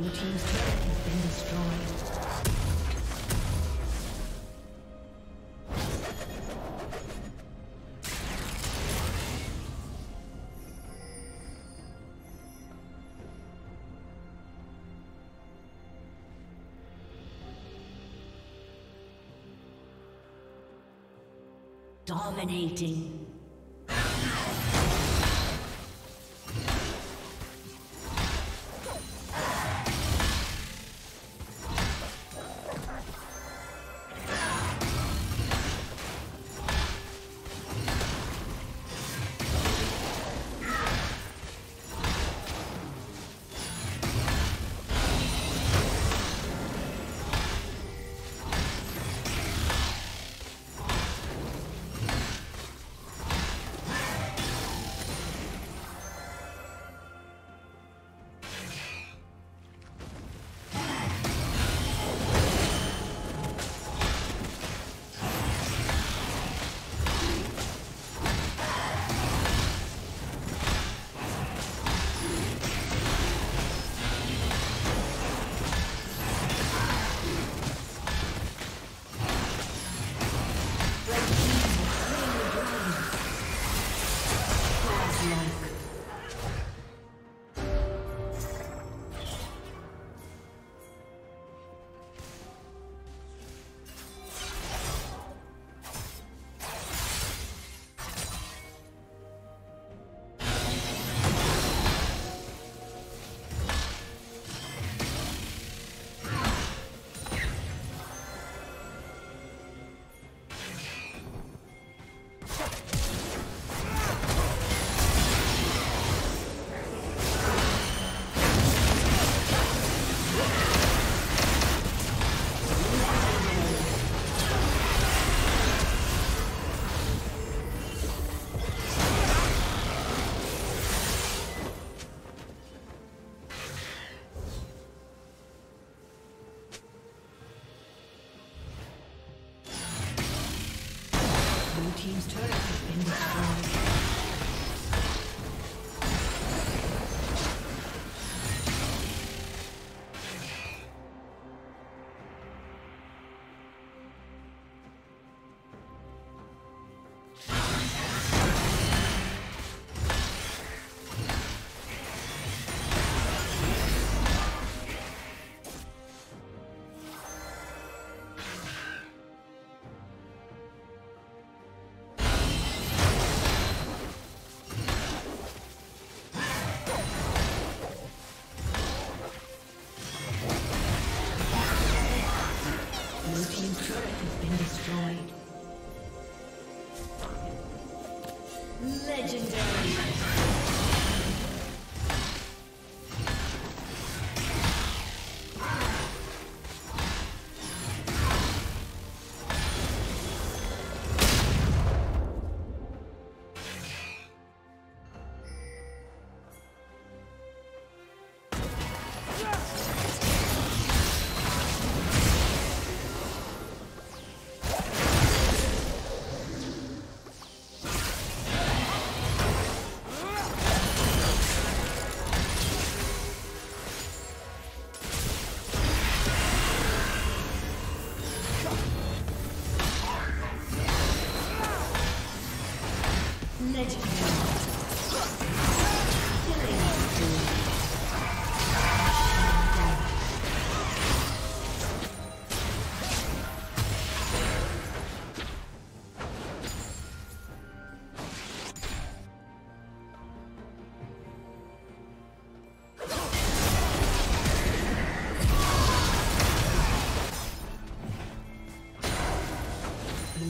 Blue team's turret has been destroyed. Dominating.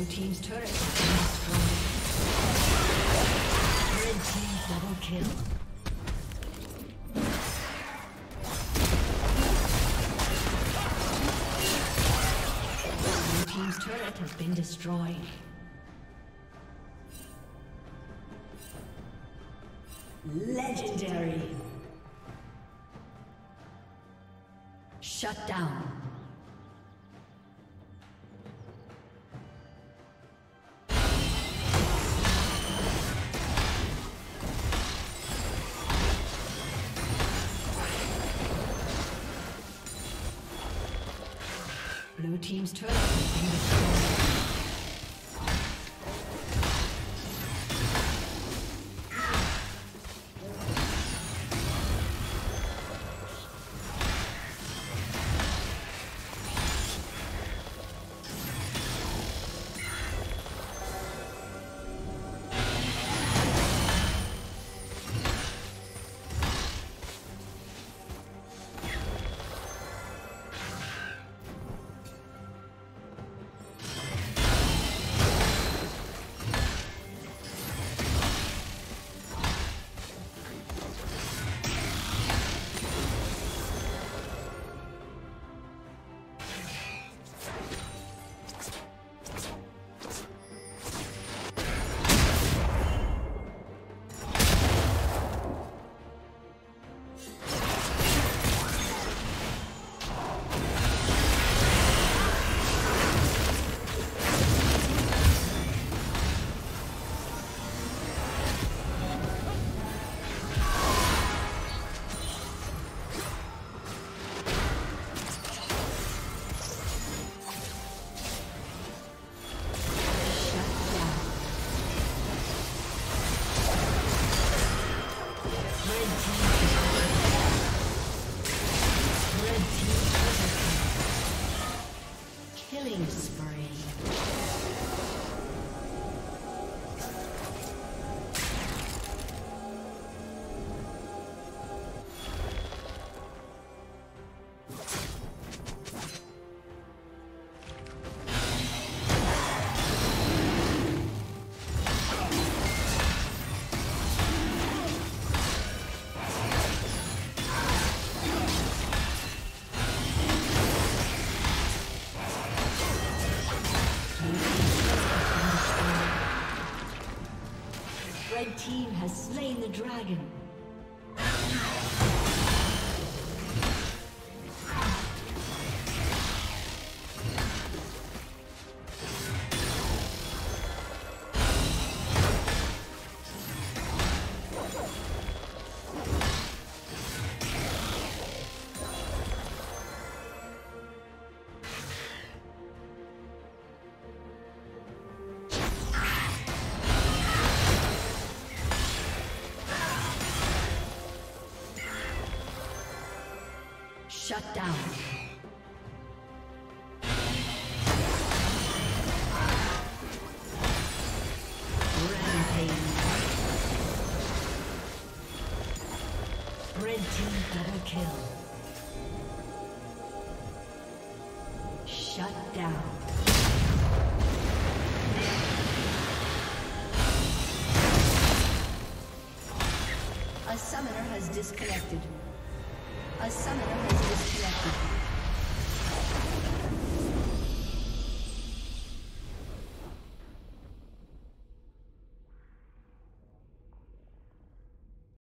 Team's turret has been destroyed. Team's turret has been destroyed. Red team double kill. Blue team's turret has been destroyed. Legendary. Shut down. team's turret has been destroyed. Red team has slain the dragon. Shut down. Rampage. Red team double kill. Shut down. A summoner has disconnected. A summoner has disconnected.